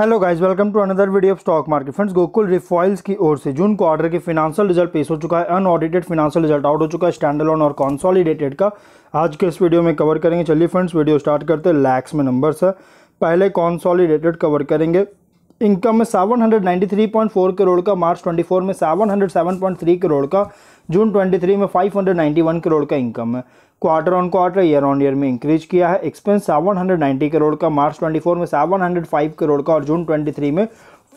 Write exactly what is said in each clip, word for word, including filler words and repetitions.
Hello guys, welcome to another video of stock market. Friends, Gokul Refoils की ओर से जून quarter के फिनांशियल रिजल्ट पेश हो चुका है। अनऑडिटेड फिनांशियल रिजल्ट आउट हो चुका है। स्टैंडअलोन और कॉन्सोलिडेटेड का आज के इस वीडियो में कवर करेंगे। चलिए फ्रेंड्स, वीडियो स्टार्ट करते हैं। लैक्स में नंबर्स है। पहले कॉन्सोलिडेटेड कवर करेंगे। इनकम में सात सौ तिरानवे पॉइंट चार करोड़ का, मार्च चौबीस में सात सौ सात पॉइंट तीन करोड़ का, जून तेईस में पाँच सौ इक्यानवे करोड़ का इनकम है। Quarter on quarter, year on year में इंक्रीज किया है। एक्सपेंस सात सौ नब्बे करोड़ का, मार्च चौबीस में सात सौ पाँच करोड़ का और जून तेईस में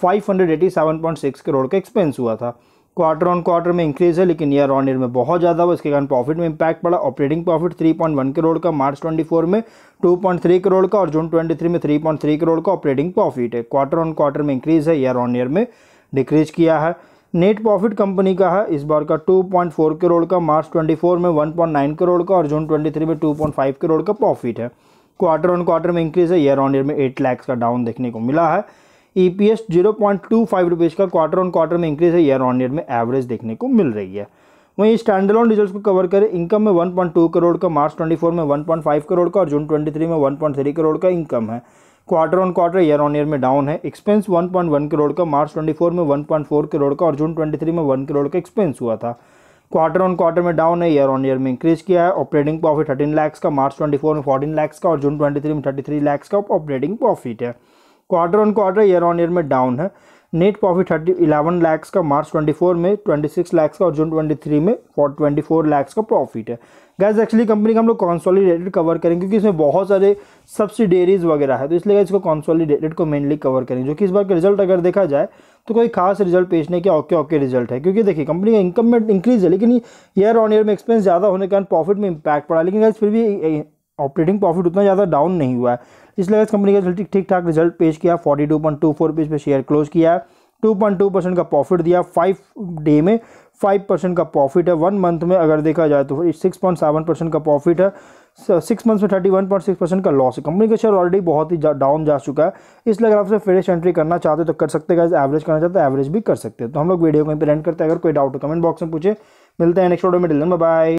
पाँच सौ सत्तासी पॉइंट छह करोड़ का एक्सपेंस हुआ था। क्वार्टर ऑन क्वार्टर में इंक्रीज है, लेकिन ईयर ऑन ईयर में बहुत ज़्यादा हुआ। इसके कारण प्रॉफिट में इंपैक्ट पड़ा। ऑपरेटिंग प्रॉफिट तीन पॉइंट एक करोड़ का, मार्च चौबीस में दो पॉइंट तीन करोड़ का और जून तेईस में तीन पॉइंट तीन करोड़ का ऑपरेटिंग प्रॉफिट है। क्वार्टर ऑन क्वार्टर में इंक्रीज है, ईयर ऑन ईयर में डिक्रीज किया है। नेट प्रॉफिट कंपनी का है इस बार का दो पॉइंट चार करोड़ का, मार्च चौबीस में एक पॉइंट नौ करोड़ का और जून तेईस में दो पॉइंट पाँच करोड़ का प्रॉफिट है। क्वार्टर ऑन क्वार्टर में इंक्रीज है, ईयर ऑन ईयर में आठ लाख का डाउन देखने को मिला है। ईपीएस ज़ीरो पॉइंट दो पाँच रुपीज़ का, क्वार्टर ऑन क्वार्टर में इंक्रीज है, ईयर ऑन ईयर में एवरेज देखने को मिल रही है। वहीं स्टैंडअलोन रिजल्ट्स को कवर करें। इनकम में एक पॉइंट दो करोड़ का, मार्च चौबीस में एक पॉइंट पाँच करोड़ का और जून तेईस में एक पॉइंट तीन करोड़ का इनकम है। Quarter on quarter, year on year में डाउन है। एक्सपेंस एक पॉइंट एक करोड़ का, मार्च चौबीस में एक पॉइंट चार करोड़ का और जून तेईस में एक करोड़ का एक्सपेंस हुआ था। क्वार्टर ऑन क्वार्टर में डाउन है, ईयर ऑन ईयर में इंक्रीज किया है। ऑपरेटिंग प्रॉफिट थर्टीन लाख का, मार्च चौबीस में चौदह लाख का और जून तेईस में तैंतीस लाख का ऑपरेटिंग प्रॉफिट है। Quarter on quarter, year on year में डाउन है। नेट प्रॉफिट इलेवन लाख का, मार्च चौबीस में छब्बीस लाख का और जून तेईस में चौबीस लाख का प्रॉफिट है। गैस, एक्चुअली कंपनी का हम लोग कॉन्सोलिडेटेड कवर करेंगे क्योंकि इसमें बहुत सारे सब्सिडियरीज वगैरह है, तो इसलिए इसको कॉन्सोलिडेटेड को मेनली कवर करेंगे। जो कि इस बार का रिजल्ट अगर देखा जाए तो कोई खास रिजल्ट पेश नहीं किया। ओके ओके रिजल्ट है, क्योंकि देखिए कंपनी का इनकम में इंक्रीज है, लेकिन ईयर ऑन ईयर में एक्सपेंस ज़्यादा होने के कारण प्रॉफिट में इंपैक्ट पड़ा। लेकिन गैस फिर भी ऑपरेटिंग प्रॉफिट उतना ज़्यादा डाउन नहीं हुआ है, इसलिए इस कंपनी का ठीक ठाक रिजल्ट पेश किया। Forty two point two four rupees पे शेयर क्लोज किया है। टू पॉइंट टू परसेंट का प्रॉफिट दिया। फाइव डे में फाइव परसेंट का प्रॉफिट है। वन मंथ में अगर देखा जाए तो सिक्स पॉइंट सेवन परसेंट का प्रॉफिट है। सिक्स मंथ्स में thirty one point six percent का लॉस है। कंपनी का शेयर ऑलरेडी बहुत ही डाउन जा चुका है, इसलिए अगर आपसे फ्रेश एंट्री करना चाहते हो तो कर सकते हैं। एवरेज करना चाहते हो एवरेज भी कर सकते हैं। तो हम लोग वीडियो को इंप्रेंट करते हैं। अगर कोई डाउट हो कमेंट बॉक्स में पूछे। मिलते हैं नेक्स्ट वीडियो में। बाय।